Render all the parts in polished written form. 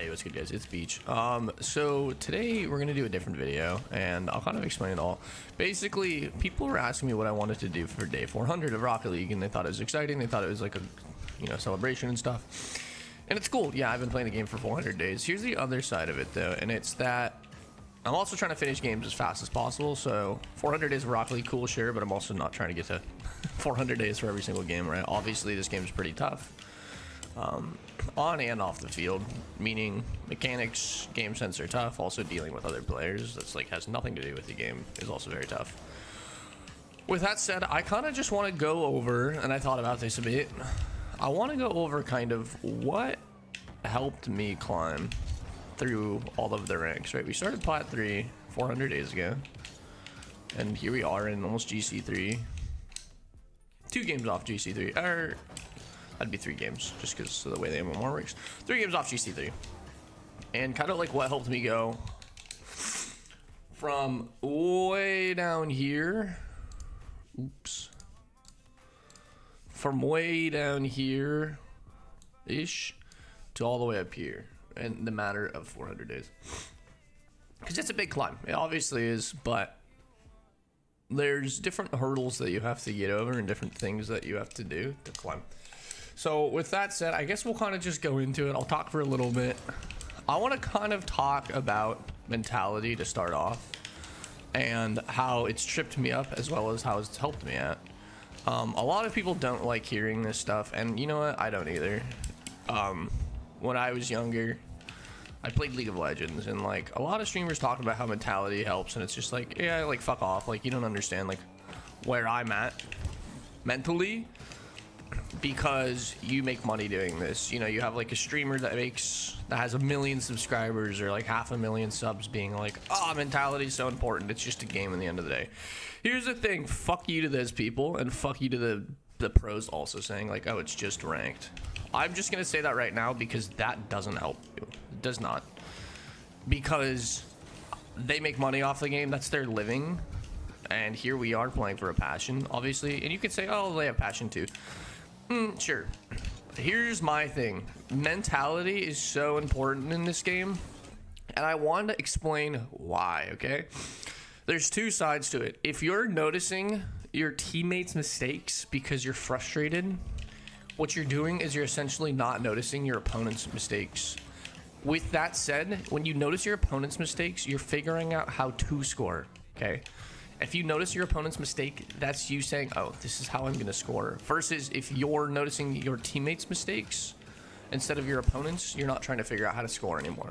Hey, what's good, guys? It's Beach. So today we're gonna do a different video, and I'll kind of explain it all. Basically, people were asking me what I wanted to do for day 400 of Rocket League, and they thought it was exciting. They thought it was like a, you know, celebration and stuff. And it's cool. Yeah, I've been playing the game for 400 days. Here's the other side of it, though, and it's that I'm also trying to finish games as fast as possible. So 400 days of Rocket League, cool, sure, but I'm also not trying to get to 400 days for every single game, right? Obviously, this game's pretty tough. On and off the field, meaning mechanics, game sense are tough. Also dealing with other players, that's like has nothing to do with the game, is also very tough. With that said, I kind of just want to go over, and I thought about this a bit, I want to go over kind of what helped me climb through all of the ranks, right? We started Plat 3 400 days ago, and here we are in almost GC3, 2 games off GC3, or that'd be 3 games, just because of the way the MMR works. 3 games off GC3. And kind of like what helped me go from way down here. Oops. From way down here-ish to all the way up here in the matter of 400 days. Because it's a big climb. It obviously is, but there's different hurdles that you have to get over and different things that you have to do to climb. So with that said, I guess we'll kind of just go into it. I'll talk for a little bit. I want to kind of talk about mentality to start off and how it's tripped me up as well as how it's helped me out. A lot of people don't like hearing this stuff, and you know what? I don't either. When I was younger, I played League of Legends, and like a lot of streamers talk about how mentality helps, and it's just like, yeah, like fuck off. Like you don't understand like where I'm at mentally. Because you make money doing this, you know, you have like a streamer that has 1 million subscribers or like 500,000 subs being like, oh, mentality is so important, it's just a game in the end of the day. Here's the thing, fuck you to those people, and fuck you to the pros also saying like, oh, it's just ranked. I'm just gonna say that right now, because that doesn't help you. It does not, because they make money off the game, that's their living, and here we are playing for a passion, obviously. And you could say, oh, they have passion too. Sure. Here's my thing. Mentality is so important in this game, and I want to explain why, okay? There's 2 sides to it. If you're noticing your teammates' mistakes because you're frustrated, what you're doing is you're essentially not noticing your opponent's mistakes. With that said, when you notice your opponent's mistakes, you're figuring out how to score, okay? If you notice your opponent's mistake, that's you saying, oh, this is how I'm going to score. Versus if you're noticing your teammates' mistakes instead of your opponent's, you're not trying to figure out how to score anymore.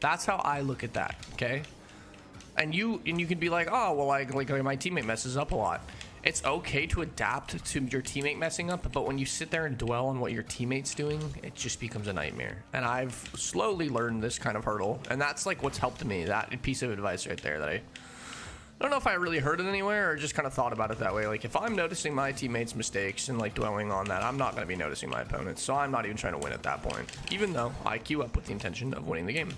That's how I look at that, okay? And you can be like, oh, well, like my teammate messes up a lot. It's okay to adapt to your teammate messing up, but when you sit there and dwell on what your teammate's doing, it just becomes a nightmare. And I've slowly learned this kind of hurdle, and that's like what's helped me, that piece of advice right there that I don't know if I really heard it anywhere or just kind of thought about it that way. Like, if I'm noticing my teammates' mistakes and, like, dwelling on that, I'm not going to be noticing my opponents. So I'm not even trying to win at that point, even though I queue up with the intention of winning the game.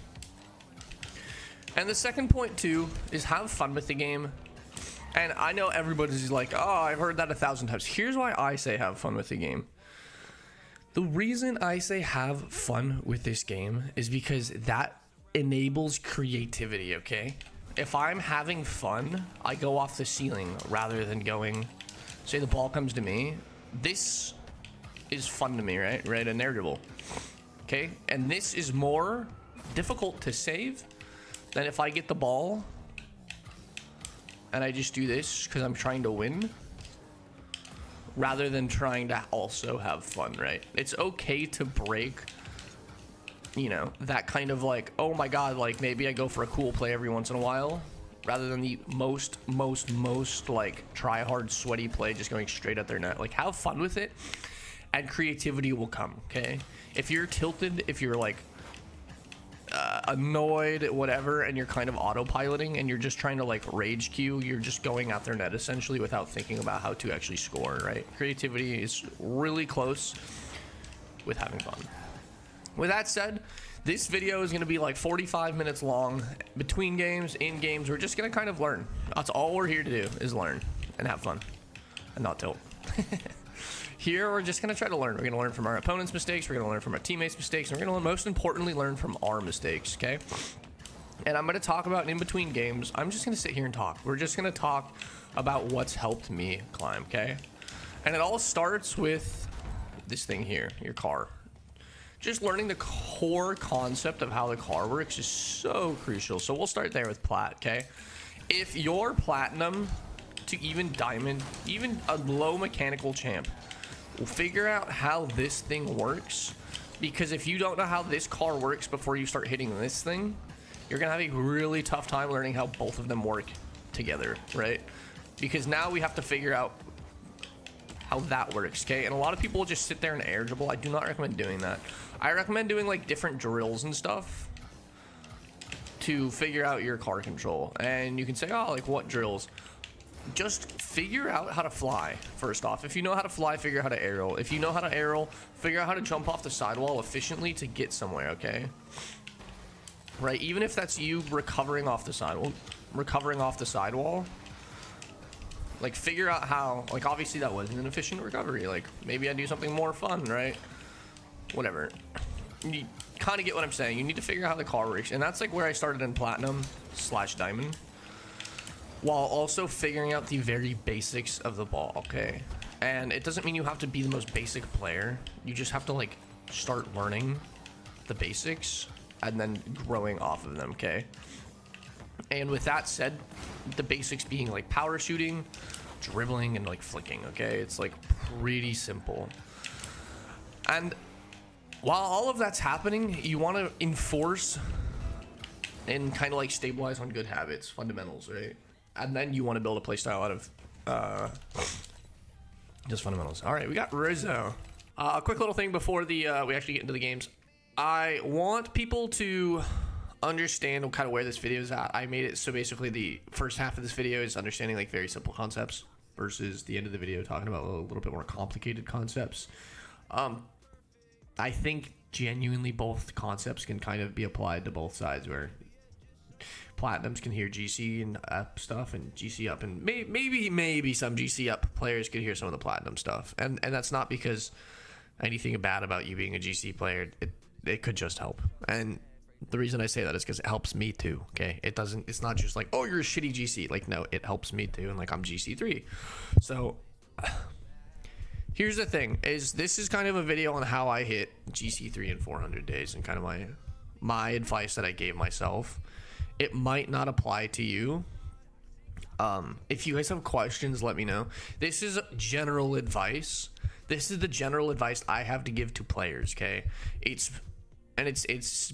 And the second point, too, is have fun with the game. And I know everybody's like, oh, I've heard that 1,000 times. Here's why I say have fun with the game. The reason I say have fun with this game is because that enables creativity, okay? If I'm having fun, I go off the ceiling rather than going, say the ball comes to me. This is fun to me, right? Right, a narratable. Okay, and this is more difficult to save than if I get the ball and I just do this because I'm trying to win rather than trying to also have fun, right? It's okay to break, you know, that kind of like, oh my god, like maybe I go for a cool play every once in a while rather than the most like try hard sweaty play just going straight at their net. Like, have fun with it and creativity will come, okay? If you're tilted, if you're like annoyed, whatever, and you're kind of autopiloting and you're just trying to like rage queue, you're just going at their net essentially without thinking about how to actually score, right? Creativity is really close with having fun. With that said, this video is going to be like 45 minutes long. Between games, in games, we're just going to kind of learn. That's all we're here to do, is learn and have fun and not tilt. Here, we're just going to try to learn. We're going to learn from our opponent's mistakes. We're going to learn from our teammates' mistakes. And we're going to, most importantly, learn from our mistakes, okay? And I'm going to talk about, in between games, I'm just going to sit here and talk. We're just going to talk about what's helped me climb, okay? And it all starts with this thing here, your car. Just learning the core concept of how the car works is so crucial. So we'll start there with plat, okay? If you're platinum to even diamond, even a low mechanical champ, we'll figure out how this thing works, because if you don't know how this car works before you start hitting this thing, you're gonna have a really tough time learning how both of them work together, right? Because now we have to figure out how that works, okay? And a lot of people will just sit there and air dribble. I do not recommend doing that. I recommend doing like different drills and stuff to figure out your car control. And you can say, oh, like what drills? Just figure out how to fly first off. If you know how to fly, figure out how to aerial. If you know how to aerial, figure out how to jump off the sidewall efficiently to get somewhere, okay? Right, even if that's you recovering off the sidewall, like figure out how, like obviously that wasn't an efficient recovery, like maybe I do something more fun, right? Whatever, you kind of get what I'm saying. You need to figure out how the car works, and that's like where I started in platinum/diamond, while also figuring out the very basics of the ball, okay? And it doesn't mean you have to be the most basic player. You just have to like start learning the basics and then growing off of them, okay? And with that said, the basics being like power shooting, dribbling, and like flicking, okay? It's like pretty simple. And while all of that's happening, you want to enforce and kind of like stabilize on good habits, fundamentals, right? And then you want to build a playstyle out of just fundamentals. All right, we got Rizzo. A quick little thing before the we actually get into the games. I want people to understand kind of where this video is at. I made it so basically the first half of this video is understanding like very simple concepts versus the end of the video talking about a little bit more complicated concepts. I think genuinely both concepts can kind of be applied to both sides, where platinums can hear GC and up stuff, and GC up, and maybe some GC up players could hear some of the platinum stuff, and that's not because anything bad about you being a GC player. It could just help, and the reason I say that is because it helps me too, okay? It's not just like, oh, you're a shitty GC. Like, no, it helps me too, and like I'm GC3. So here's the thing, is this is kind of a video on how I hit GC3 in 400 days and kind of my advice that I gave myself. It might not apply to you. If you guys have questions, let me know. This is general advice. This is the general advice I have to give to players, okay? It's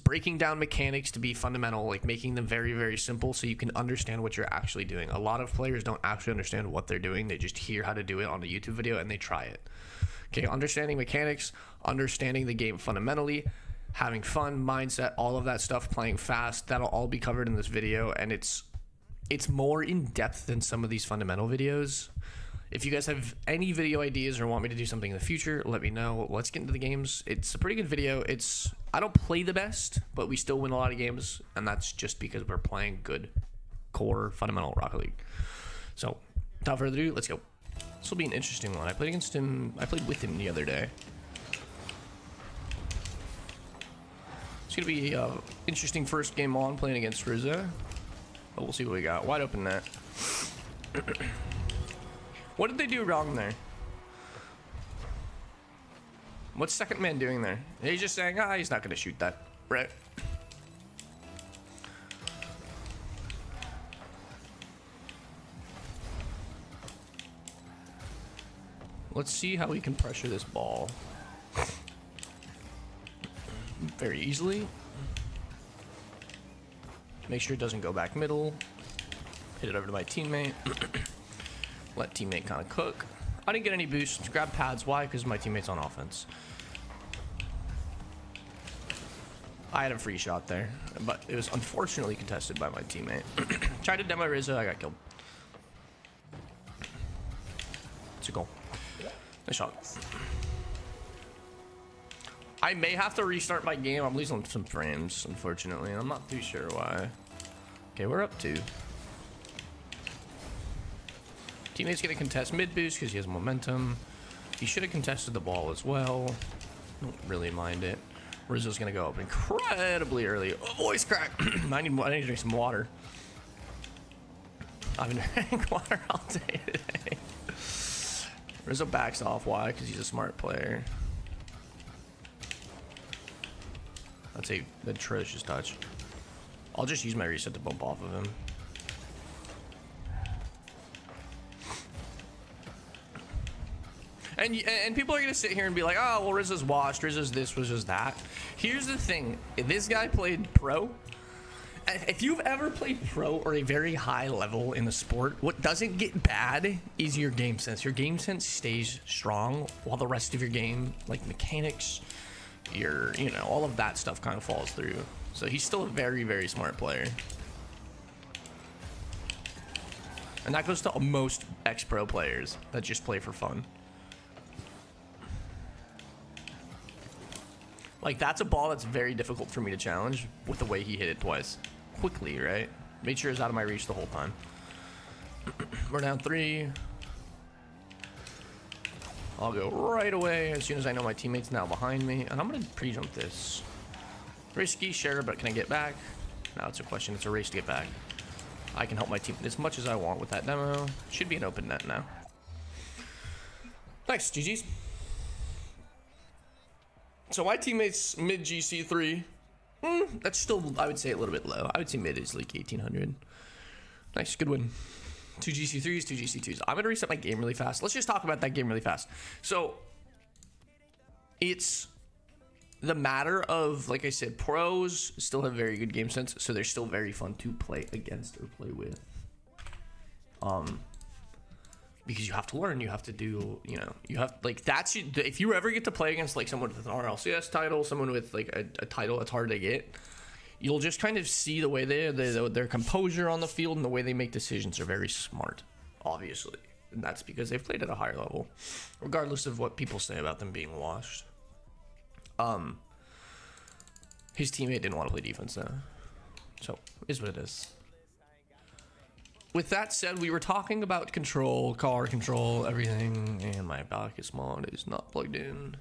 breaking down mechanics to be fundamental, like making them very, very simple so you can understand what you're actually doing. A lot of players don't actually understand what they're doing. They just hear how to do it on a YouTube video and they try it. Okay, understanding mechanics, understanding the game fundamentally, having fun, mindset, all of that stuff, playing fast, that'll all be covered in this video, and it's more in-depth than some of these fundamental videos. If you guys have any video ideas or want me to do something in the future, let me know. Let's get into the games. It's a pretty good video. I don't play the best, but we still win a lot of games, and that's just because we're playing good core fundamental Rocket League. So, without further ado, let's go. This will be an interesting one. I played with him the other day. It's gonna be an interesting first game on, playing against Rizzo, but we'll see what we got. Wide open net. What did they do wrong there? What's second man doing there? He's just saying, ah, he's not going to shoot that. Right. Let's see how we can pressure this ball. Very easily. Make sure it doesn't go back middle. Hit it over to my teammate. Let teammate kind of cook. I didn't get any boosts. Grab pads. Why? Because my teammate's on offense. I had a free shot there, but it was unfortunately contested by my teammate. Tried to demo Rizzo. I got killed. It's a goal. Nice shot. I may have to restart my game. I'm losing some frames, unfortunately. I'm not too sure why. Okay, we're up 2. Teammate's gonna contest mid boost because he has momentum. He should have contested the ball as well. Don't really mind it. Rizzo's gonna go up incredibly early. Oh, voice crack. I need to drink some water. I've been drinking water all day today. Rizzo backs off. Why? Because he's a smart player. That's a atrocious touch. I'll just use my reset to bump off of him. And people are going to sit here and be like, oh, well, Rizzo's washed. Rizzo's this, Rizzo's that. Here's the thing. This guy played pro. If you've ever played pro or a very high level in the sport, what doesn't get bad is your game sense. Your game sense stays strong while the rest of your game, like mechanics, your, you know, all of that stuff kind of falls through. So he's still a very, very smart player. And that goes to most ex-pro players that just play for fun. Like, that's a ball that's very difficult for me to challenge with the way he hit it twice. Quickly, right? Made sure it was out of my reach the whole time. We're down 3. I'll go right away as soon as I know my teammate's now behind me. And I'm going to pre-jump this. Risky, sure, but can I get back? Now it's a question. It's a race to get back. I can help my team as much as I want with that demo. Should be an open net now. Nice, GG's. So my teammates mid GC3, that's still, I would say, a little bit low. I would say mid is like 1800. Nice, good win. 2 GC3s, 2 GC2s. I'm going to reset my game really fast. Let's just talk about that game really fast. So it's the matter of, like I said, pros still have very good game sense. So they're still very fun to play against or play with. Because you have to learn, you have to do, you know, you have, like, that's, if you ever get to play against, like, someone with an RLCS title, someone with, like, a title that's hard to get, you'll just kind of see the way their composure on the field and the way they make decisions are very smart, obviously. And that's because they've played at a higher level, regardless of what people say about them being washed. His teammate didn't want to play defense, though. So, it is what it is. With that said, we were talking about control, car control, everything, and my Bacchus mod is not plugged in.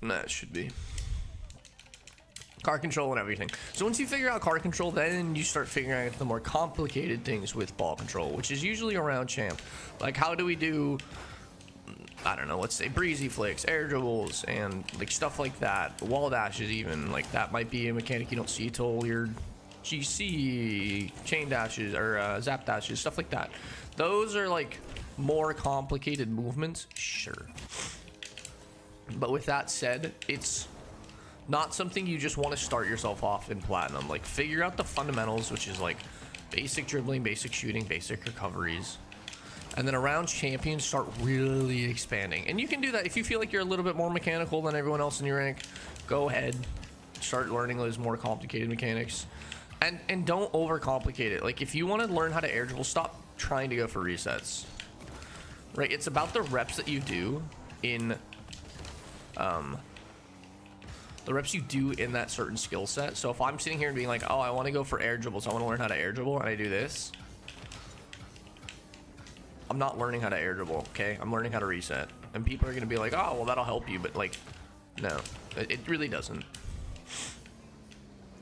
Nah, it should be. Car control and everything. So once you figure out car control, then you start figuring out the more complicated things with ball control, which is usually around champ. Like, how do we do, I don't know, let's say breezy flicks, air dribbles, and like stuff like that. Wall dashes even, like that might be a mechanic you don't see till you're GC, chain dashes, or zap dashes, stuff like that. Those are like more complicated movements, sure. But with that said, it's not something you just want to start yourself off in platinum. Like, figure out the fundamentals, which is like basic dribbling, basic shooting, basic recoveries. And then around champions, start really expanding. And you can do that if you feel like you're a little bit more mechanical than everyone else in your rank. Go ahead, start learning those more complicated mechanics. And don't overcomplicate it. Like, if you want to learn how to air dribble, stop trying to go for resets. Right? It's about the reps that you do in that certain skill set. So if I'm sitting here and being like, oh, I want to go for air dribbles, I want to learn how to air dribble, and I do this, I'm not learning how to air dribble, okay? I'm learning how to reset. And people are going to be like, oh, well, that'll help you. But, like, no, it really doesn't.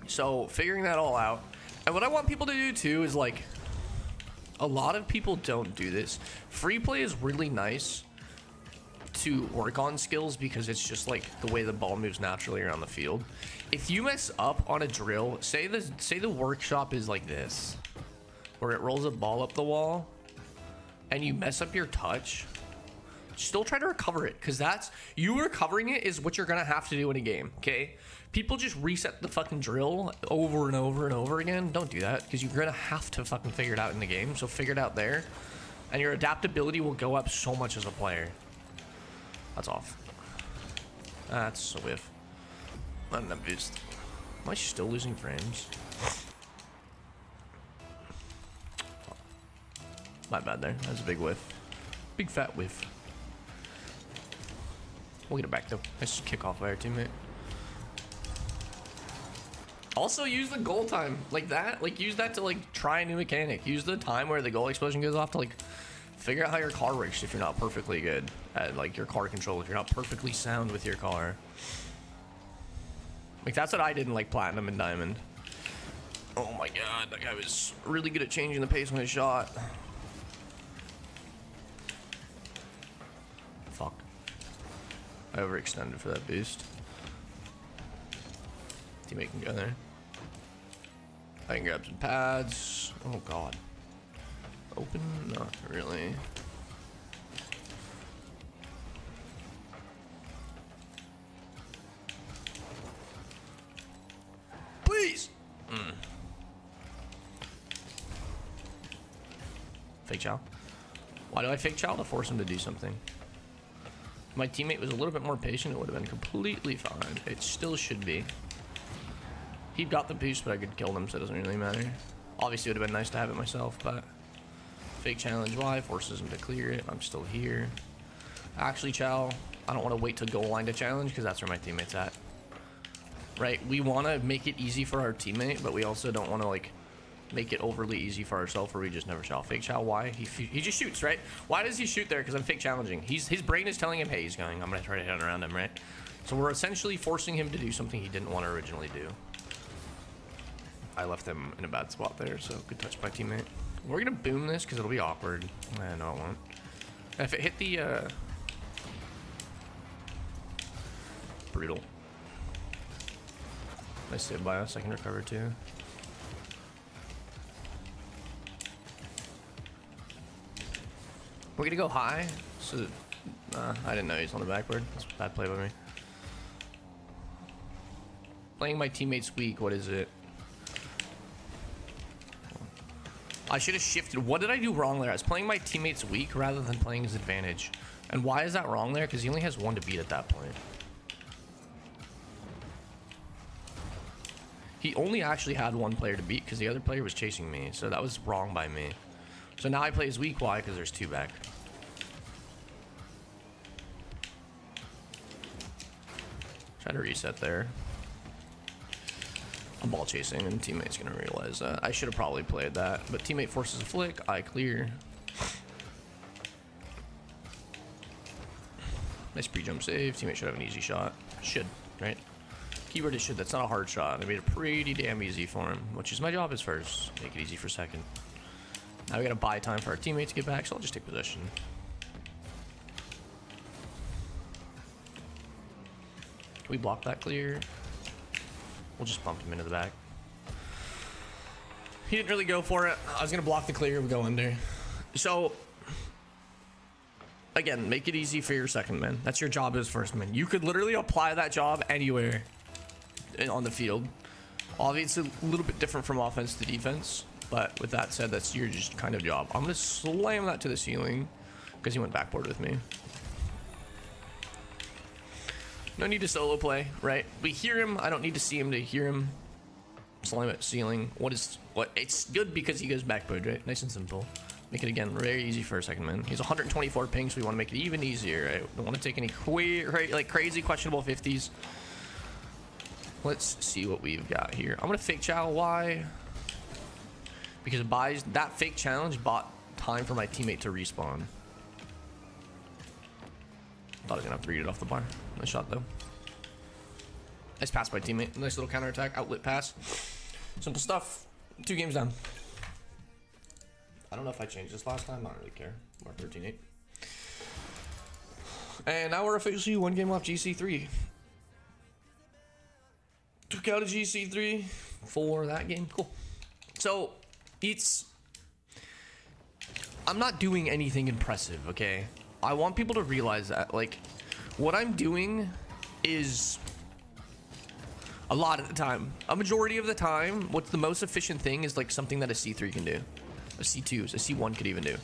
So figuring that all out. And what I want people to do too is, like, a lot of people don't do this. Free play is really nice to work on skills because it's just like the way the ball moves naturally around the field. If you mess up on a drill, say the workshop is like this, where it rolls a ball up the wall and you mess up your touch, still try to recover it, because that's, you recovering it is what you're gonna have to do in a game, okay? People just reset the fucking drill over and over and over again. Don't do that, because you're gonna have to fucking figure it out in the game. So figure it out there, and your adaptability will go up so much as a player. That's off. That's a whiff. Not enough boost. Am I still losing frames? My bad there. That's a big whiff. Big fat whiff. We'll get it back, though. Let's just kick off by our teammate. Also, use the goal time like that. Like, use that to, like, try a new mechanic. Use the time where the goal explosion goes off to, like, Figure out how your car works if you're not perfectly good at, like, your car control, if you're not perfectly sound with your car. Like, that's what I did in, like, Platinum and Diamond. Oh my god, that guy was really good at changing the pace when he shot. Fuck. I overextended for that boost. Teammate can go there. I can grab some pads. Oh god. Open? Not really. Please! Mm. Fake chow. Why do I fake chow? To force him to do something. If my teammate was a little bit more patient, it would have been completely fine. It still should be. He got the boost, but I could kill them, so it doesn't really matter. Obviously, it would have been nice to have it myself, but... Fake challenge Y forces him to clear it. I'm still here. Actually, Chow, I don't want to wait to goal line to challenge because that's where my teammate's at. Right? We want to make it easy for our teammate, but we also don't want to, like, make it overly easy for ourselves where we just never shall. Fake Chow Y. He just shoots, right? Why does he shoot there? Because I'm fake challenging. His brain is telling him, hey, he's going. I'm going to try to hit around him, right? So we're essentially forcing him to do something he didn't want to originally do. I left him in a bad spot there, so good touch by teammate. We're gonna boom this because it'll be awkward. No, it won't. If it hit the brutal. Nice save by us. I can recover too. We're gonna go high. So I didn't know he's on the backboard. That's a bad play by me. Playing my teammates weak. What is it? I should have shifted. What did I do wrong there? I was playing my teammates weak rather than playing his advantage. And why is that wrong there? Because he only has one to beat at that point. He only actually had one player to beat because the other player was chasing me. So that was wrong by me. So now I play his weak Y because there's two back. Try to reset there. I'm ball chasing and teammate's gonna realize that. I should have probably played that, but teammate forces a flick, I clear. Nice pre-jump save, teammate should have an easy shot. Should, right? Keyword is should, that's not a hard shot. I made it pretty damn easy for him, which is my job is first. Make it easy for second. Now we gotta buy time for our teammate to get back, so I'll just take possession. Can we block that clear? We'll just bump him into the back. He didn't really go for it. I was going to block the clear. We go under. So, again, make it easy for your second man. That's your job as first man. You could literally apply that job anywhere on the field. Obviously, a little bit different from offense to defense. But with that said, that's your just kind of job. I'm going to slam that to the ceiling because he went backboard with me. No need to solo play, right? We hear him. I don't need to see him to hear him. Slam it, ceiling. What is what? It's good because he goes backboard, right? Nice and simple. Make it again very easy for a second man. He's 124 ping, so we want to make it even easier, right? Don't want to take any like crazy questionable 50s. Let's see what we've got here. I'm gonna fake chow Y because it buys that fake challenge bought time for my teammate to respawn. Thought I was gonna have to read it off the bar. Nice shot though. Nice pass by teammate. Nice little counterattack. Outlet pass. Simple stuff. 2 games down. I don't know if I changed this last time. I don't really care. We're 13-8. And now we're officially 1 game off GC3. Took out a GC3 for that game. Cool. So it's... I'm not doing anything impressive, okay? I want people to realize that, like... What I'm doing is a lot of the time, a majority of the time, what's the most efficient thing is like something that a C3 can do, a C2, a C1 could even do.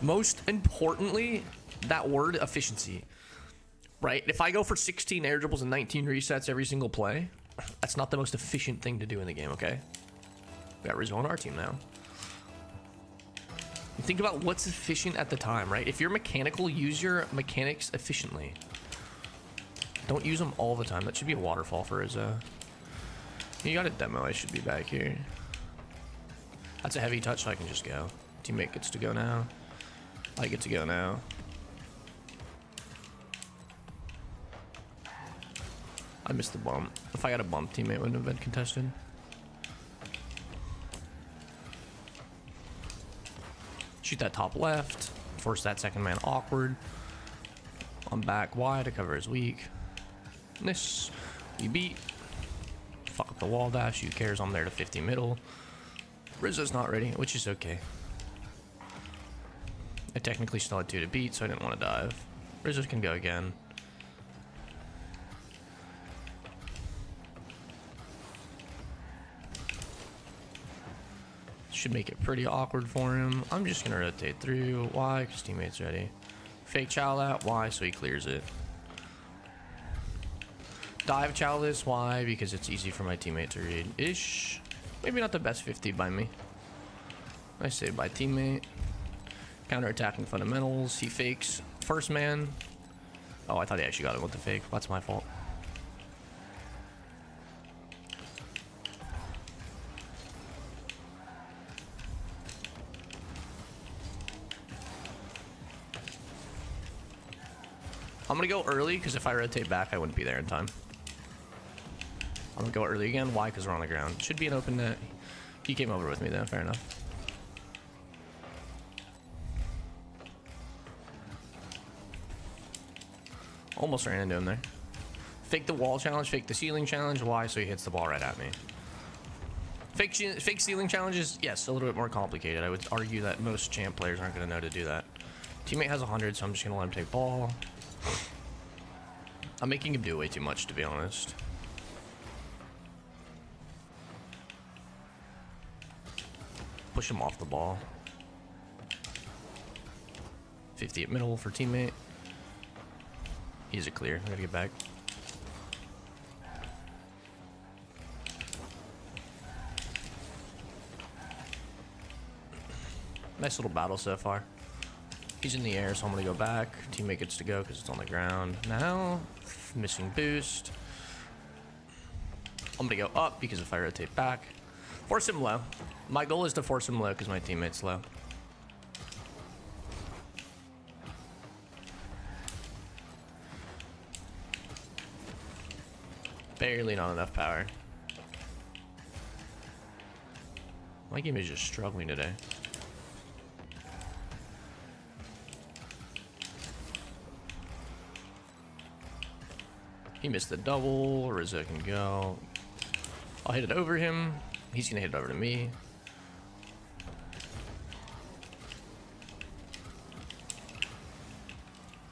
Most importantly, that word efficiency, right? If I go for 16 air dribbles and 19 resets every single play, that's not the most efficient thing to do in the game, okay? We got Rizzo on our team now. Think about what's efficient at the time, right? If you're mechanical, use your mechanics efficiently. Don't use them all the time. That should be a waterfall for his, You got a demo. I should be back here. That's a heavy touch, so I can just go. Teammate gets to go now. I get to go now. I missed the bump. If I got a bump, teammate wouldn't have been contested. Shoot that top left. Force that second man awkward. I'm back wide. The cover is weak. Nice. We beat. Fuck up the wall dash. Who cares? I'm there to 50 middle. Rizzo's not ready, which is okay. I technically still had 2 to beat, so I didn't want to dive. Rizzo's can go again. Should make it pretty awkward for him. I'm just gonna rotate through. Why? Because teammate's ready. Fake chow that. Why? So he clears it. Dive chow this. Why? Because it's easy for my teammate to read. Ish. Maybe not the best 50 by me. I say by teammate. Counterattacking fundamentals. He fakes. First man. Oh, I thought he actually got it with the fake. That's my fault. I'm going to go early because if I rotate back, I wouldn't be there in time. I'm going to go early again. Why? Because we're on the ground. Should be an open net. He came over with me, though. Fair enough. Almost ran into him there. Fake the wall challenge. Fake the ceiling challenge. Why? So he hits the ball right at me. Fake ceiling challenges, yes, a little bit more complicated. I would argue that most champ players aren't going to know to do that. Teammate has 100, so I'm just going to let him take ball. I'm making him do way too much, to be honest. Push him off the ball. 50 at middle for teammate. He's a clear. I gotta get back. Nice little battle so far. He's in the air, so I'm going to go back. Teammate gets to go because it's on the ground. Now, missing boost. I'm going to go up because if I rotate back. Force him low. My goal is to force him low because my teammate's low. Barely not enough power. My game is just struggling today. He missed the double. Rizzo can go. I'll hit it over him. He's going to hit it over to me.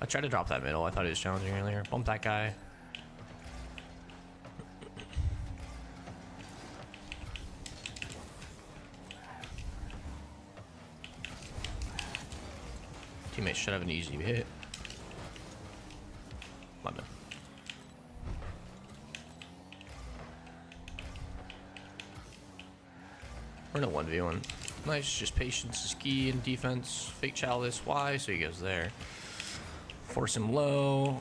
I tried to drop that middle. I thought he was challenging earlier. Bump that guy. Teammate should have an easy hit. My bad. We're in a 1v1. Nice, just patience, ski, and defense. Fake chalice, why? So he goes there. Force him low.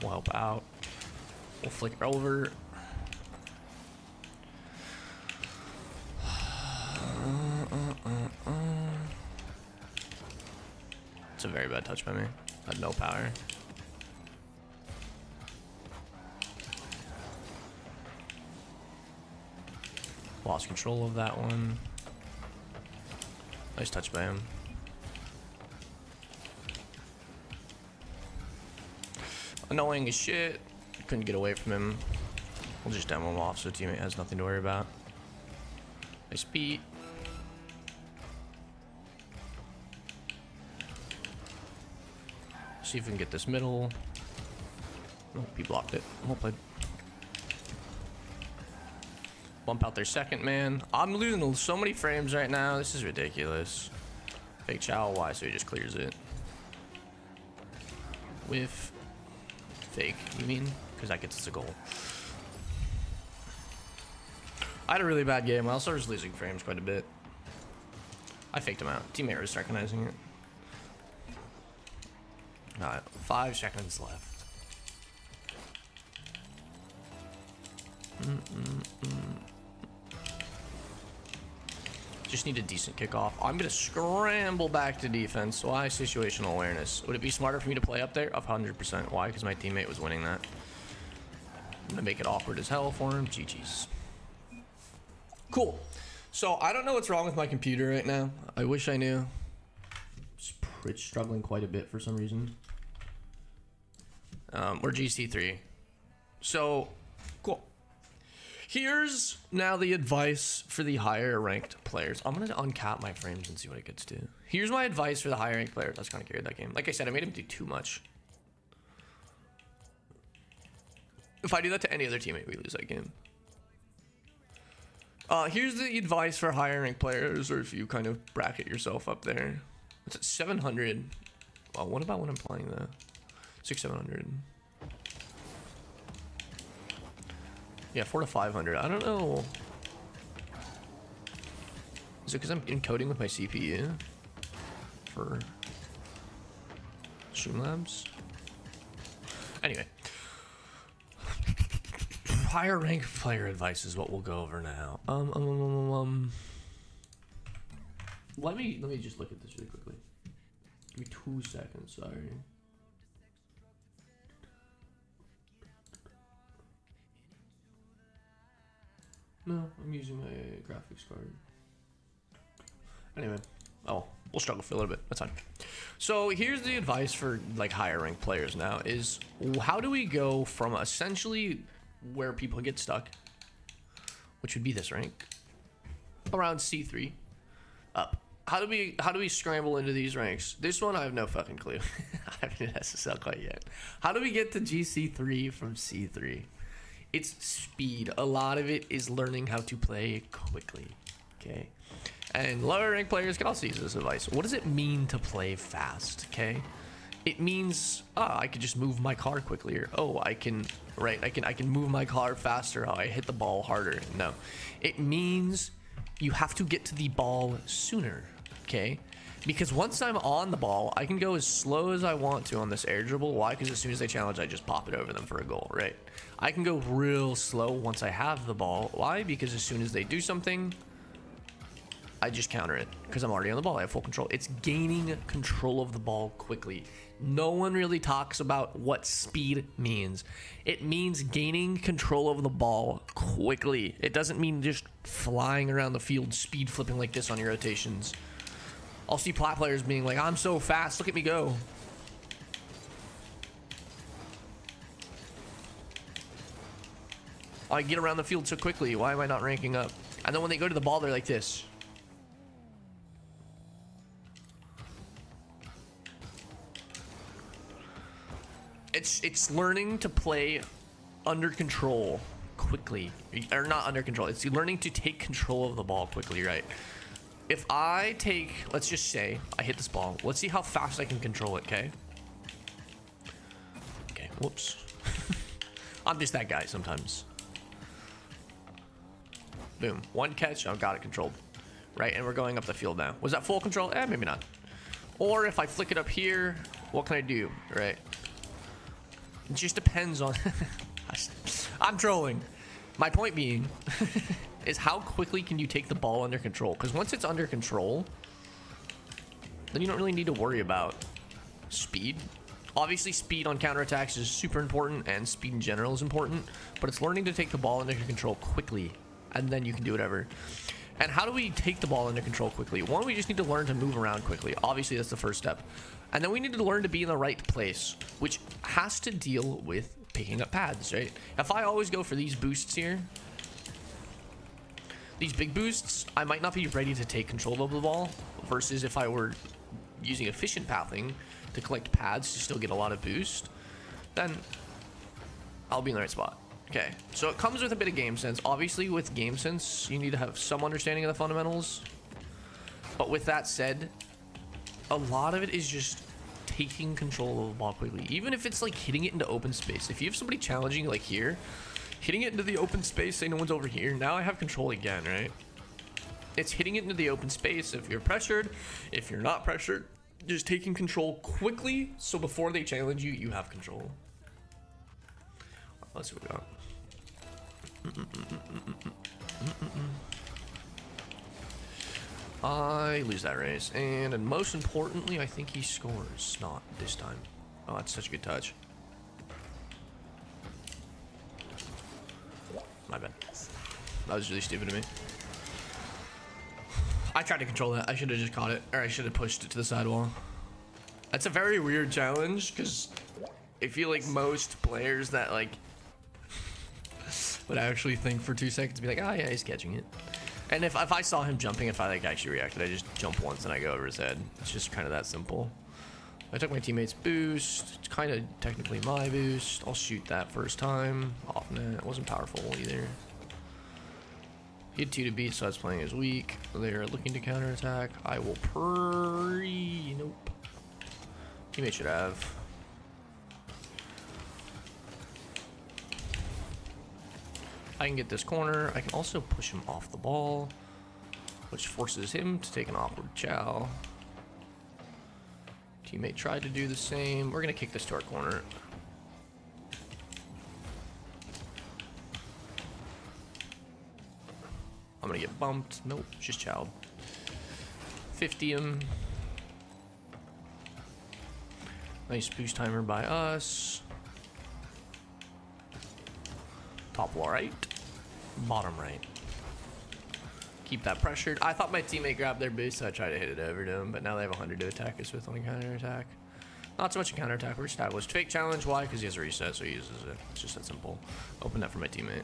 We'll help out. We'll flick it over. It's a very bad touch by me. I had no power. Lost control of that one. Nice touch by him. Annoying as shit. Couldn't get away from him. We'll just demo him off so teammate has nothing to worry about. Nice beat. See if we can get this middle. Nope, he blocked it. Well played. Bump out their second man. I'm losing so many frames right now. This is ridiculous. Fake chow. Why? So he just clears it. Whiff. Fake. You mean? Because that gets us a goal. I had a really bad game. I also was losing frames quite a bit. I faked him out. Teammate was recognizing it. Alright, 5 seconds left. Just need a decent kickoff. I'm going to scramble back to defense. Why? Situational awareness. Would it be smarter for me to play up there? 100%. Why? Because my teammate was winning that. I'm going to make it awkward as hell for him. GG's. Cool. So, I don't know what's wrong with my computer right now. I wish I knew. It's struggling quite a bit for some reason. We're GC3. So, cool. Here's now the advice for the higher ranked players. I'm going to uncap my frames and see what it gets to. Here's my advice for the higher ranked players. I was kind of carried that game. Like I said, I made him do too much. If I do that to any other teammate, we lose that game. Here's the advice for higher ranked players, or if you kind of bracket yourself up there. It's at 700. Well, what about when I'm playing though? 600, 700. Yeah, 400 to 500. I don't know. Is it because I'm encoding with my CPU for Streamlabs? Anyway, higher rank player advice is what we'll go over now. Let me just look at this really quickly. Give me 2 seconds. Sorry. No, I'm using my graphics card. Anyway, oh, we'll struggle for a little bit. That's fine. So here's the advice for like higher ranked players now is how do we go from essentially where people get stuck, which would be this rank, around C3, up. How do we scramble into these ranks? This one I have no fucking clue. I haven't done SSL quite yet. How do we get to GC3 from C3? It's speed. A lot of it is learning how to play quickly, okay? And lower rank players can also use this advice. What does it mean to play fast, okay? It means, ah, I could just move my car quickly, or, oh, I can, right, I can move my car faster, oh, I hit the ball harder. No, it means you have to get to the ball sooner, okay? Because once I'm on the ball, I can go as slow as I want to on this air dribble. Why? Because as soon as they challenge, I just pop it over them for a goal, right? I can go real slow once I have the ball. Why? Because as soon as they do something, I just counter it because I'm already on the ball. I have full control. It's gaining control of the ball quickly. No one really talks about what speed means. It means gaining control of the ball quickly. It doesn't mean just flying around the field, speed flipping like this on your rotations. I'll see plat players being like, I'm so fast, look at me go. I get around the field so quickly, why am I not ranking up? And then when they go to the ball, they're like this. It's learning to play under control quickly. Or not under control, it's learning to take control of the ball quickly, right? If I take, let's just say, I hit this ball. Let's see how fast I can control it, okay? Okay, whoops. I'm just that guy sometimes. Boom, one catch, I've got it controlled. Right, and we're going up the field now. Was that full control? Eh, maybe not. Or if I flick it up here, what can I do, right? It just depends on, I'm trolling. My point being, is how quickly can you take the ball under control? Because once it's under control, then you don't really need to worry about speed. Obviously, speed on counterattacks is super important, and speed in general is important, but it's learning to take the ball under control quickly, and then you can do whatever. And how do we take the ball under control quickly? One, we just need to learn to move around quickly. Obviously, that's the first step. And then we need to learn to be in the right place, which has to deal with picking up pads, right? If I always go for these boosts here, these big boosts, I might not be ready to take control of the ball versus if I were using efficient pathing to collect pads to still get a lot of boost, then I'll be in the right spot. Okay, so it comes with a bit of game sense. Obviously, with game sense, you need to have some understanding of the fundamentals. But with that said, a lot of it is just taking control of the ball quickly. Even if it's like hitting it into open space. If you have somebody challenging like here, hitting it into the open space, say no one's over here. Now I have control again, right? It's hitting it into the open space if you're pressured. If you're not pressured, just taking control quickly so before they challenge you, you have control. Let's see what we got. I lose that race, and most importantly, I think he scores. Not this time. Oh, that's such a good touch. My bad. That was really stupid of me. I tried to control that. I should have just caught it, or I should have pushed it to the sidewall. That's a very weird challenge, because I feel like most players that like would actually think for 2 seconds, be like, oh yeah, he's catching it. And if I saw him jumping, if I like actually reacted, I just jump once and I go over his head. It's just kind of that simple. I took my teammate's boost. It's kind of technically my boost. I'll shoot that first time. Off net. It wasn't powerful either. He had 2 to beat, so I was playing as weak. They're looking to counterattack. I will pre. Nope. Teammate should have. I can get this corner. I can also push him off the ball, which forces him to take an awkward chow. Teammate tried to do the same. We're going to kick this to our corner. I'm going to get bumped. Nope, just chowed. 50 him. Nice boost timer by us. Top wall right, bottom right. Keep that pressured. I thought my teammate grabbed their boost, so I tried to hit it over to him, but now they have 100 to attack us with on a counterattack. Not so much a counterattack, we're just established. Fake challenge, why? Because he has a reset, so he uses it. It's just that simple. Open that for my teammate.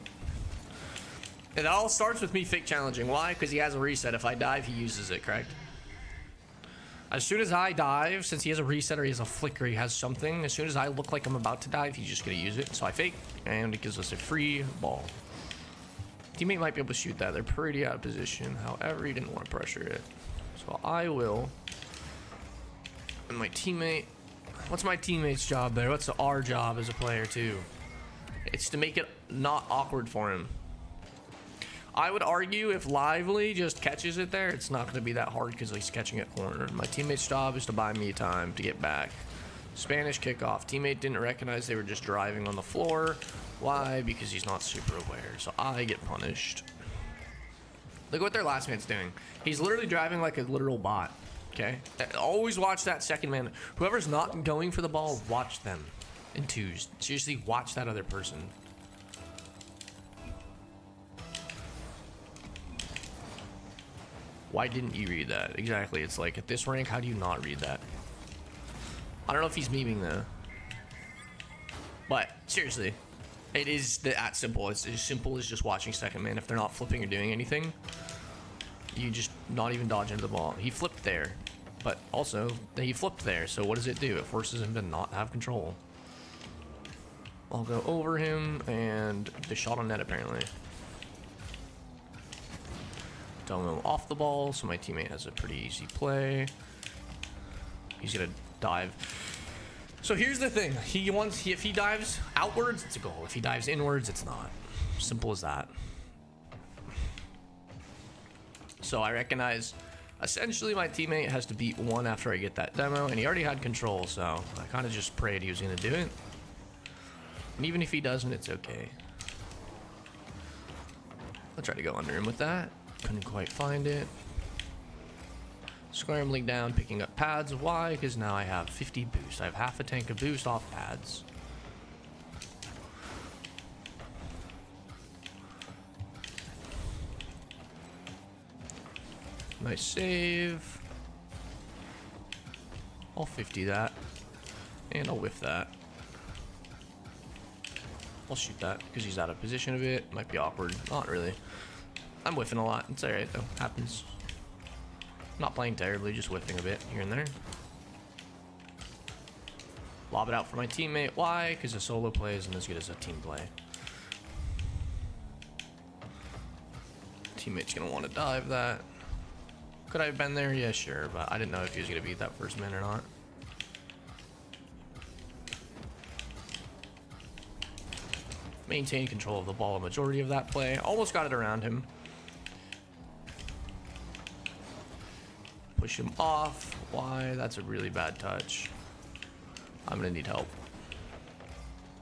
It all starts with me fake challenging. Why? Because he has a reset. If I dive, he uses it, correct? As soon as I dive, since he has a reset or he has a flicker, he has something. As soon as I look like I'm about to dive, he's just going to use it. So I fake, and it gives us a free ball. Teammate might be able to shoot that. They're pretty out of position. However, he didn't want to pressure it. So I will. And my teammate. What's my teammate's job there? What's our job as a player, too? It's to make it not awkward for him. I would argue if Lively just catches it there, it's not going to be that hard because he's catching it corner. My teammate's job is to buy me time to get back. Spanish kickoff. Teammate didn't recognize they were just driving on the floor. Why? Because he's not super aware. So I get punished. Look what their last man's doing. He's literally driving like a literal bot. Okay? Always watch that second man. Whoever's not going for the ball, watch them in twos. Seriously, watch that other person. Why didn't you read that? Exactly. It's like, at this rank, how do you not read that? I don't know if he's memeing, though. But, seriously, it is that simple. It's as simple as just watching second man. If they're not flipping or doing anything, you just not even dodge into the ball. He flipped there, but also, he flipped there. So what does it do? It forces him to not have control. I'll go over him, and the shot on net, apparently. Domo off the ball, so my teammate has a pretty easy play. He's gonna dive. So here's the thing: if he dives outwards, it's a goal. If he dives inwards, it's not. Simple as that. So I recognize, essentially, my teammate has to beat one after I get that demo, and he already had control, so I kind of just prayed he was gonna do it. And even if he doesn't, it's okay. I'll try to go under him with that. Couldn't quite find it. Scrambling down, picking up pads. Why? Because now I have 50 boost. I have half a tank of boost off pads. Nice save. I'll 50 that. And I'll whiff that. I'll shoot that because he's out of position a bit. Might be awkward. Not really. I'm whiffing a lot. It's alright though. Happens. I'm not playing terribly, just whiffing a bit here and there. Lob it out for my teammate. Why? Because a solo play isn't as good as a team play. Teammate's going to want to dive that. Could I have been there? Yeah, sure. But I didn't know if he was going to beat that first man or not. Maintain control of the ball a majority of that play. Almost got it around him. Push him off. Why? That's a really bad touch. I'm gonna need help.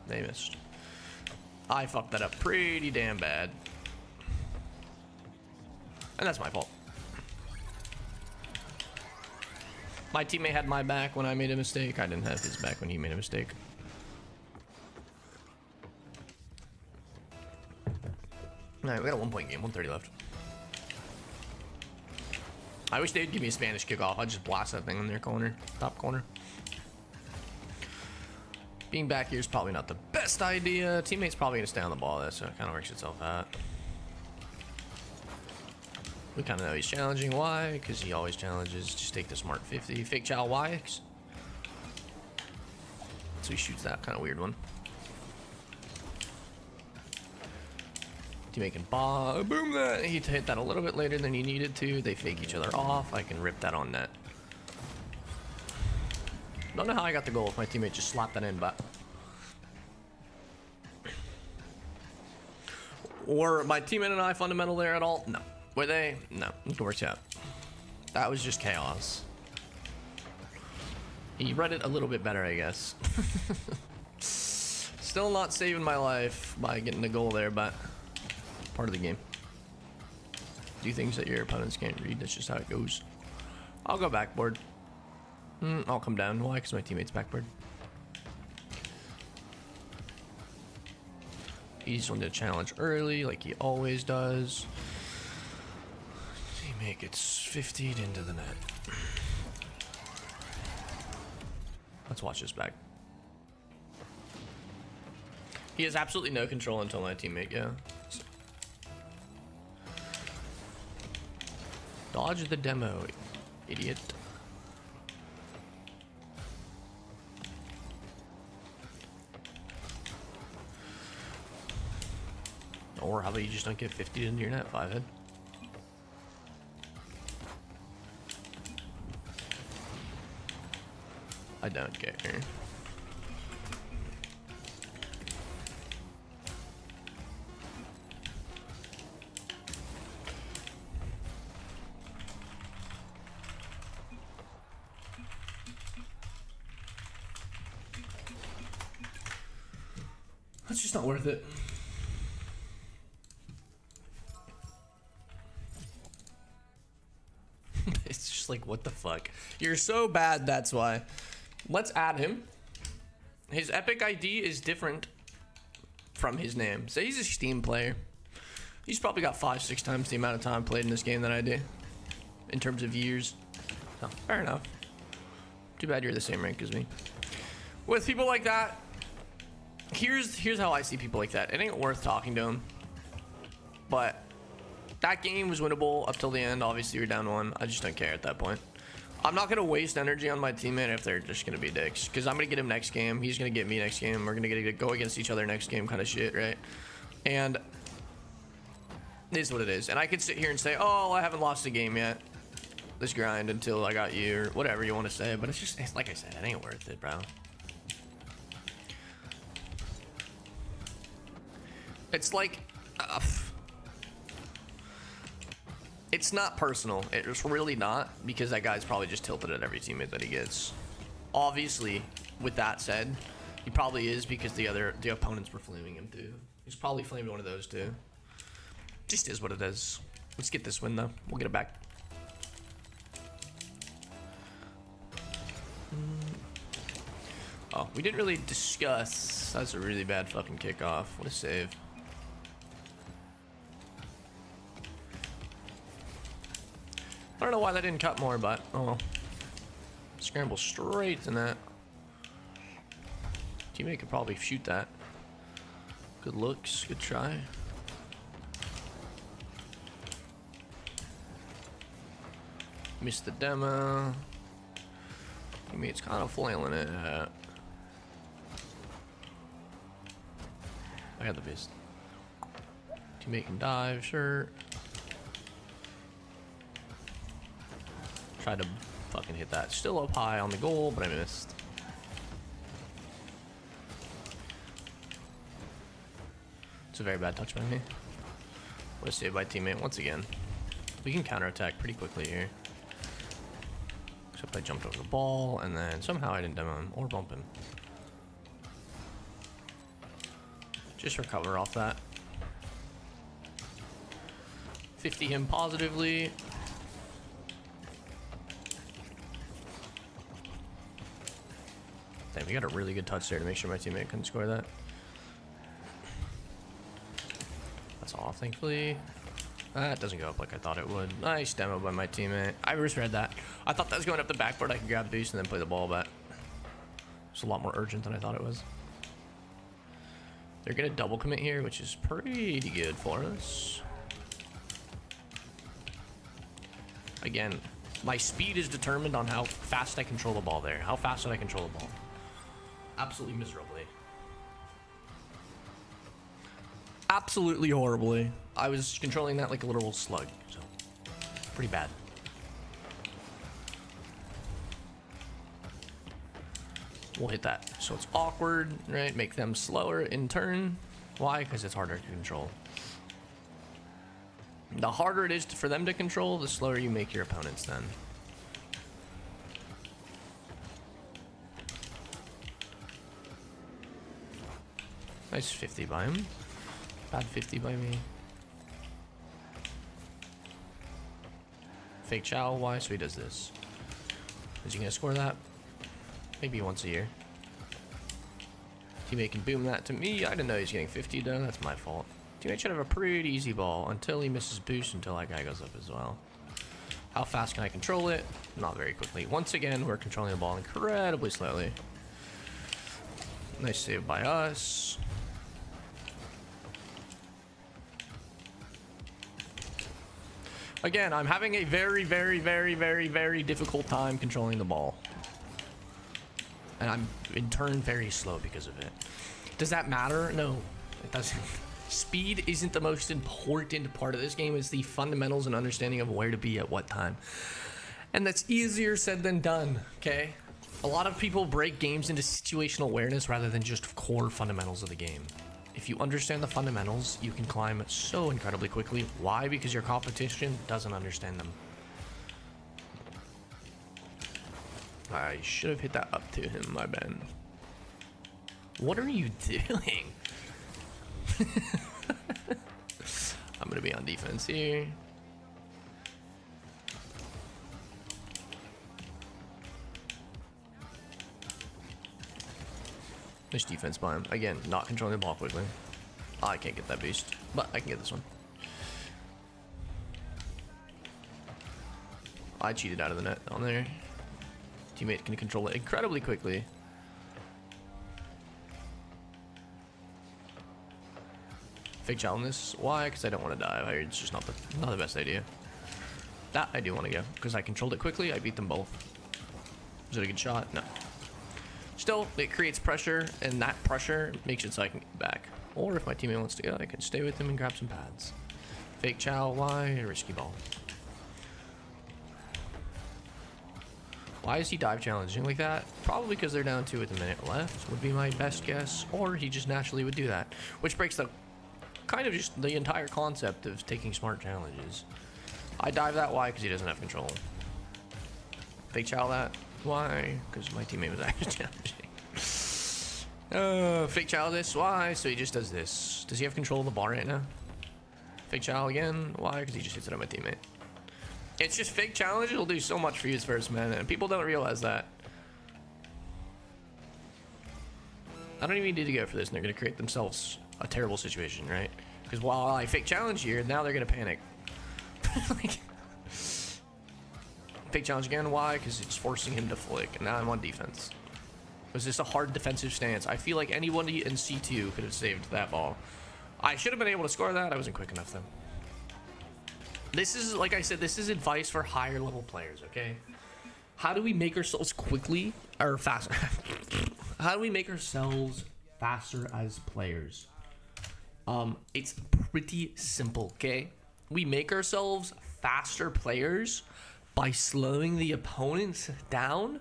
They missed. I fucked that up pretty damn bad. And that's my fault. My teammate had my back when I made a mistake. I didn't have his back when he made a mistake. Alright, we got a 1-point game, 1:30 left. I wish they'd give me a Spanish kickoff. I'd just blast that thing in their corner, top corner. Being back here is probably not the best idea. Teammate's probably gonna stay on the ball. That so it kind of works itself out. We kind of know he's challenging. Why? Because he always challenges. Just take the smart 50. Fake child Y. So he shoots that kind of weird one. Teammate can bomb. Boom that. He hit that a little bit later than he needed to. They fake each other off. I can rip that on net. Don't know how I got the goal if my teammate just slapped that in, but... Were my teammate and I fundamental there at all? No. Were they? No. It worked out. That was just chaos. He read it a little bit better, I guess. Still not saving my life by getting the goal there, but... Part of the game. Do things that your opponents can't read. That's just how it goes. I'll go backboard. I'll come down. Why? Because my teammate's backboard. He's on the challenge early, like he always does. Teammate gets 50'd into the net. Let's watch this back. He has absolutely no control until my teammate, yeah. Dodge the demo, idiot. Or how about you just don't get 50 into your net, 5-head? I don't care. That's just not worth it. It's just like, what the fuck? You're so bad, that's why. Let's add him. His Epic ID is different from his name. So he's a Steam player. He's probably got 5-6 times the amount of time played in this game that I do. In terms of years. So, fair enough. Too bad you're the same rank as me. With people like that, here's how I see people like that. It ain't worth talking to them. But... That game was winnable up till the end. Obviously, you're down 1. I just don't care at that point. I'm not going to waste energy on my teammate if they're just going to be dicks. Because I'm going to get him next game. He's going to get me next game. We're going to go against each other next game kind of shit, right? And it is what it is. And I could sit here and say, oh, I haven't lost a game yet. Let's grind until I got you or whatever you want to say. But it's just, like I said, it ain't worth it, bro. It's like... It's not personal. It's really not, because that guy's probably just tilted at every teammate that he gets. Obviously, with that said, he probably is, because the opponents were flaming him too. He's probably flamed one of those too. Just is what it is. Let's get this win though. We'll get it back. Oh, we didn't really discuss. That's a really bad fucking kickoff. What a save. I don't know why that didn't cut more, but oh well. Scramble straight in that. Teammate could probably shoot that. Good looks, good try. Missed the demo. Teammate's kind of flailing it. I got the beast. Teammate can dive, sure. Tried to fucking hit that. Still up high on the goal, but I missed. It's a very bad touch by me. What a save by teammate once again. We can counterattack pretty quickly here. Except I jumped over the ball, and then somehow I didn't demo him or bump him. Just recover off that. 50 him positively. Man, we got a really good touch there to make sure my teammate couldn't score that. That's off, thankfully. That doesn't go up like I thought it would. Nice demo by my teammate. I misread that. I thought that was going up the backboard. I could grab Beast and then play the ball back. It's a lot more urgent than I thought it was. They're going to double commit here, which is pretty good for us. Again, my speed is determined on how fast I control the ball there. How fast did I control the ball? Absolutely miserably. Absolutely horribly. I was controlling that like a literal slug, so pretty bad. We'll hit that. So it's awkward, right? Make them slower in turn. Why? Because it's harder to control. The harder it is for them to control, the slower you make your opponents then. Nice 50 by him. Bad 50 by me. Fake chow. Why? So he does this. Is he going to score that? Maybe once a year. Teammate can boom that to me. I didn't know he's getting 50 done. That's my fault. Teammate should have a pretty easy ball until he misses boost, until that guy goes up as well. How fast can I control it? Not very quickly. Once again, we're controlling the ball incredibly slowly. Nice save by us. Again, I'm having a very, very difficult time controlling the ball. And I'm, in turn, very slow because of it. Does that matter? No, it doesn't. Speed isn't the most important part of this game. It's the fundamentals and understanding of where to be at what time. And that's easier said than done, okay? A lot of people break games into situational awareness rather than just core fundamentals of the game. If you understand the fundamentals, you can climb so incredibly quickly. Why? Because your competition doesn't understand them. I should have hit that up to him, my bad. What are you doing? I'm going to be on defense here. Nice defense by him. Again, not controlling the ball quickly. Oh, I can't get that beast, but I can get this one. I cheated out of the net on there. Teammate can control it incredibly quickly. Fake challenge this. Why? Because I don't want to dive. It's just not the best idea. That I do want to go because I controlled it quickly. I beat them both. Is it a good shot? No. Still, it creates pressure, and that pressure makes it so I can get back. Or if my teammate wants to go, I can stay with him and grab some pads. Fake chow. Why? Risky ball. Why is he dive challenging like that? Probably because they're down 2 with a minute left would be my best guess, or he just naturally would do that, which breaks the kind of just the entire concept of taking smart challenges. I dive that. Why? Because he doesn't have control. Fake chow that. Why? Because my teammate was actually challenging. Fake chow this. Why? So he just does this. Does he have control of the bar right now? Fake chow again. Why? Because he just hits it on my teammate. It's just fake challenge. It'll do so much for you as first man, and people don't realize that. I don't even need to go for this, and they're going to create themselves a terrible situation, right? Because while I fake challenge here, now they're gonna panic. Like, fake challenge again. Why? Because it's forcing him to flick, and now I'm on defense. Was this a hard defensive stance? I feel like anyone in C2 could have saved that ball. I should have been able to score that. I wasn't quick enough then. This is, like I said, this is advice for higher level players, okay? How do we make ourselves quickly or faster? How do we make ourselves faster as players? It's pretty simple, okay? We make ourselves faster players by slowing the opponents down.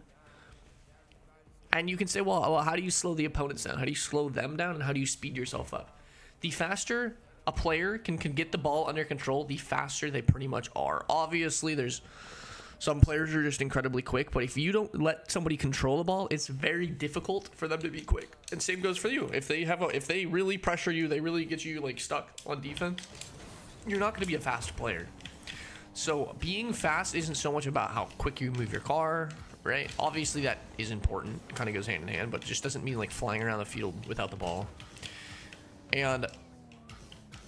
And you can say, well, how do you slow the opponents down? How do you slow them down? And how do you speed yourself up? The faster a player can get the ball under control, the faster they pretty much are. Obviously, there's some players are just incredibly quick, but if you don't let somebody control the ball, it's very difficult for them to be quick. And same goes for you. If they really pressure you, they really get you like stuck on defense, you're not going to be a fast player. So being fast isn't so much about how quick you move your car right? Obviously that is important. It kind of goes hand in hand, but it just doesn't mean like flying around the field without the ball. And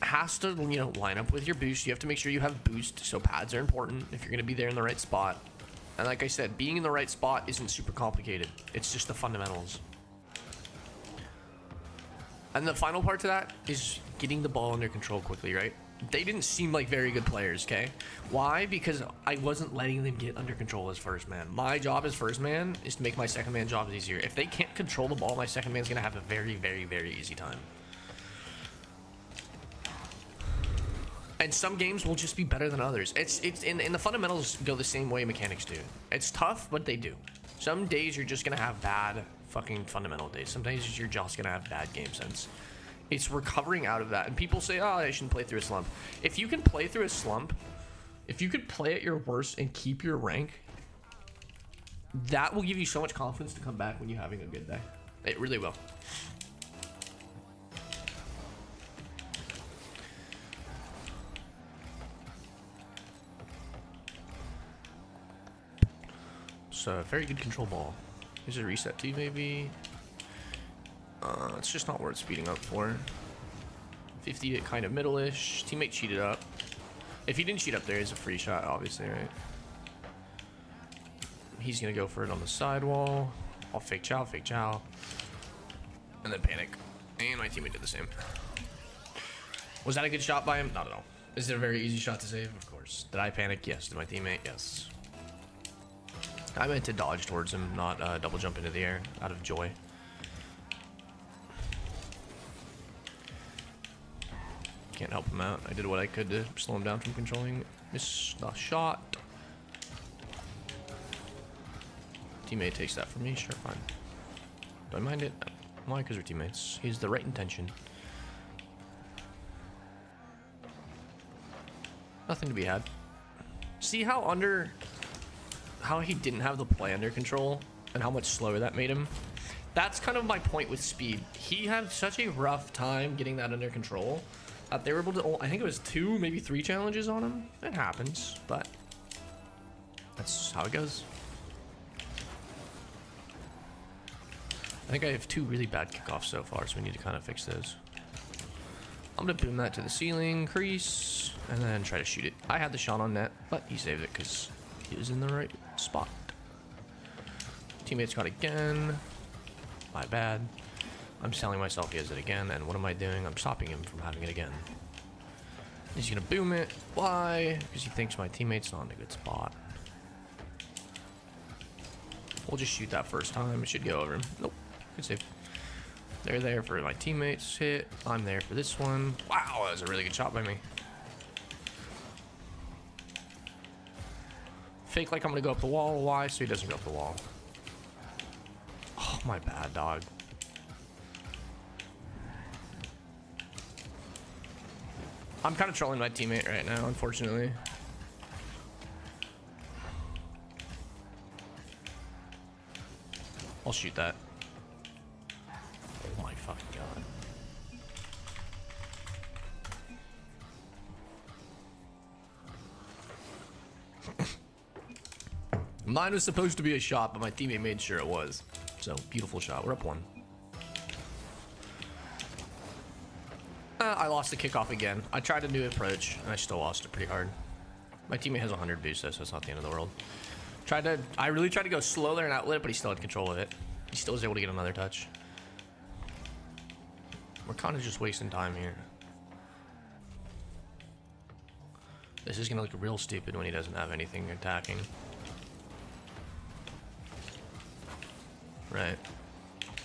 has to, you know, line up with your boost. You have to make sure you have boost, so pads are important if you're going to be there in the right spot. And like I said, being in the right spot isn't super complicated. It's just the fundamentals. And the final part to that is getting the ball under control quickly, right? They didn't seem like very good players, okay? Why? Because I wasn't letting them get under control as first man. My job as first man is to make my second man jobs easier. If they can't control the ball, my second man's going to have a very, very, very easy time. And some games will just be better than others. And the fundamentals go the same way mechanics do. It's tough, but they do. Some days you're just going to have bad fucking fundamental days. Some days you're just going to have bad game sense. It's recovering out of that. And people say, oh, I shouldn't play through a slump. If you can play through a slump, if you could play at your worst and keep your rank, that will give you so much confidence to come back when you're having a good day. It really will. So, very good control ball. Here's a reset T, maybe. It's just not worth speeding up for. 50 at kind of middle-ish. Teammate cheated up. If he didn't cheat up there, it's a free shot, obviously, right? He's going to go for it on the sidewall. I'll fake chow, and then panic. And my teammate did the same. Was that a good shot by him? Not at all. Is it a very easy shot to save? Of course. Did I panic? Yes. Did my teammate? Yes. I meant to dodge towards him, not double jump into the air out of joy. Can't help him out. I did what I could to slow him down from controlling. Missed the shot. Teammate takes that from me. Sure, fine. Do I mind it? Why? Because we're teammates. He's the right intention. Nothing to be had. See how under... how he didn't have the play under control and how much slower that made him. That's kind of my point with speed. He had such a rough time getting that under control that they were able to, I think it was 2, maybe 3 challenges on him. It happens, but that's how it goes. I think I have 2 really bad kickoffs so far, so we need to kind of fix those. I'm gonna boom that to the ceiling, crease, and then try to shoot it. I had the shot on net, but he saved it because he was in the right spot. Teammates got again. My bad. I'm selling myself. He has it again. And what am I doing? I'm stopping him from having it again. He's going to boom it. Why? Because he thinks my teammate's not in a good spot. We'll just shoot that first time. It should go over him. Nope. Good save. They're there for my teammate's hit. I'm there for this one. Wow, that was a really good shot by me. Fake like I'm gonna go up the wall. Why? So he doesn't go up the wall. Oh, my bad, dog. I'm kind of trolling my teammate right now, unfortunately. I'll shoot that. Oh my fucking god. Mine was supposed to be a shot, but my teammate made sure it was. So, beautiful shot. We're up 1. I lost the kickoff again. I tried a new approach, and I still lost it pretty hard. My teammate has 100 boost, though, so it's not the end of the world. I really tried to go slow there and outlet it, but he still had control of it. He still was able to get another touch. We're kind of just wasting time here. This is going to look real stupid when he doesn't have anything attacking. Right.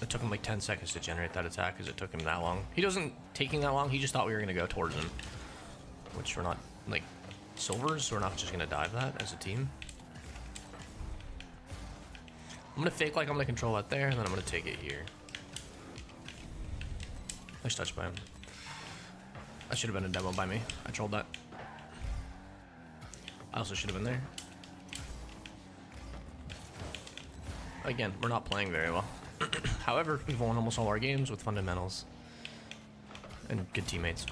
It took him like 10 seconds to generate that attack because it took him that long. He wasn't taking that long. He just thought we were going to go towards him. Which we're not, like, silvers, so we're not just going to dive that as a team. I'm going to fake like I'm going to control that there, and then I'm going to take it here. Nice touch by him. That should have been a demo by me. I trolled that. I also should have been there. Again, we're not playing very well. However, we've won almost all our games with fundamentals. And good teammates.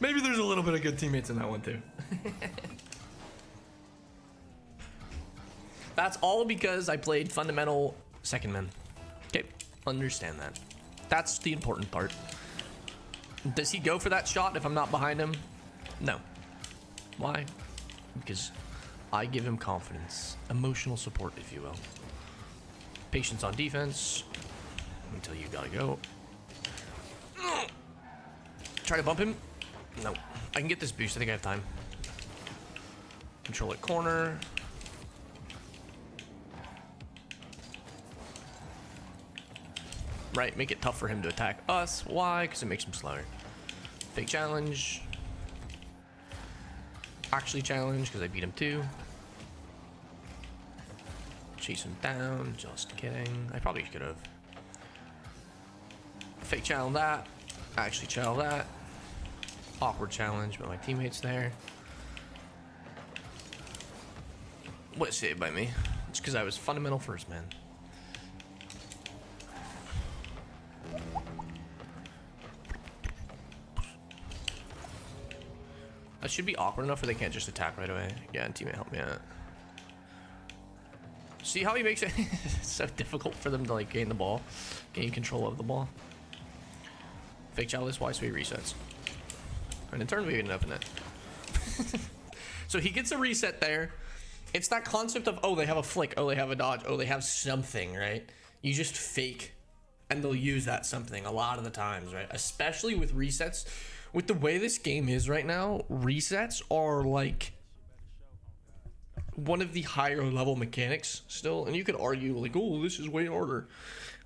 Maybe there's a little bit of good teammates in that one, too. That's all because I played fundamental second man. Okay, understand that. That's the important part. Does he go for that shot if I'm not behind him? No. Why? Because I give him confidence. Emotional support, if you will. Patience on defense. Until you gotta go. Try to bump him. No. I can get this boost. I think I have time. Control it corner. Right, make it tough for him to attack us. Why? Because it makes him slower. Fake challenge. Actually challenge, because I beat him too. Chase him down. Just kidding. I probably could have. Fake challenge that. Actually challenge that. Awkward challenge, but my teammate's there. What saved by me? It's because I was fundamental first man. That should be awkward enough where they can't just attack right away. Yeah, and teammate help me out. See how he makes it so difficult for them to like gain the ball, gain control of the ball. Fake challenge, why so he resets. And in turn we didn't open it. So he gets a reset there. It's that concept of, oh, they have a flick, oh, they have a dodge, oh, they have something, right? You just fake, and they'll use that something a lot of the times, right? Especially with resets. With the way this game is right now, resets are like one of the higher level mechanics still. And you could argue like, oh, this is way harder.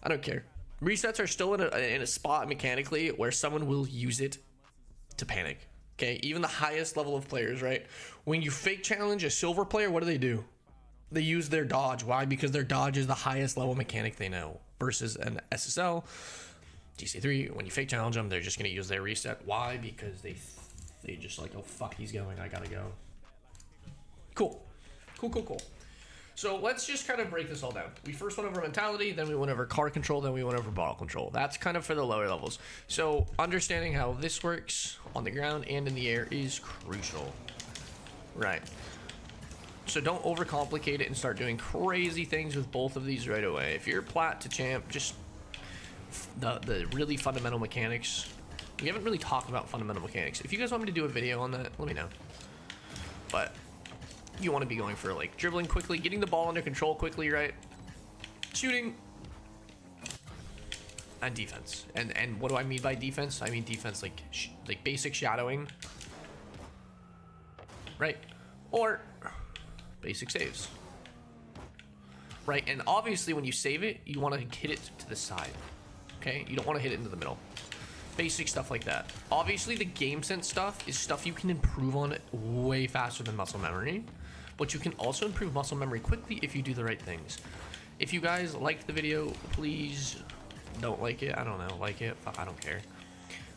I don't care. Resets are still in a spot mechanically where someone will use it to panic. Okay, even the highest level of players, right? When you fake challenge a silver player, what do? They use their dodge. Why? Because their dodge is the highest level mechanic they know versus an SSL. GC3, when you fake challenge them, they're just going to use their reset. Why? Because they just like, oh, fuck, he's going. I got to go. Cool. Cool, cool, cool. So let's just kind of break this all down. We first went over mentality, then we went over car control, then we went over bottle control. That's kind of for the lower levels. So understanding how this works on the ground and in the air is crucial. Right. So don't overcomplicate it and start doing crazy things with both of these right away. If you're plat to champ, just... The really fundamental mechanics. We haven't really talked about fundamental mechanics. If you guys want me to do a video on that, let me know. But you want to be going for like dribbling quickly, getting the ball under control quickly, right? Shooting and defense. And what do I mean by defense? I mean defense like basic shadowing, right? Or basic saves, right? And obviously when you save it, you want to hit it to the side. Okay, you don't want to hit it into the middle. Basic stuff like that. Obviously, the game sense stuff is stuff you can improve on way faster than muscle memory. But you can also improve muscle memory quickly if you do the right things. If you guys liked the video, please don't like it. I don't know. Like it. Fuck, I don't care.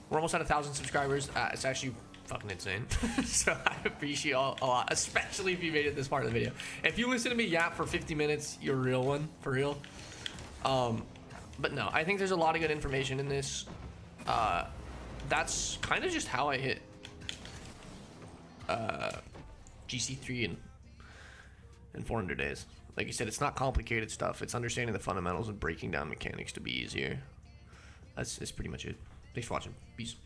We're almost at 1,000 subscribers. It's actually fucking insane. So I appreciate all a lot, especially if you made it this part of the video. If you listen to me yap for 50 minutes, you're a real one. For real. But no, I think there's a lot of good information in this. That's kind of just how I hit GC3 in 400 days. Like I said, it's not complicated stuff. It's understanding the fundamentals and breaking down mechanics to be easier. That's pretty much it. Thanks for watching. Peace.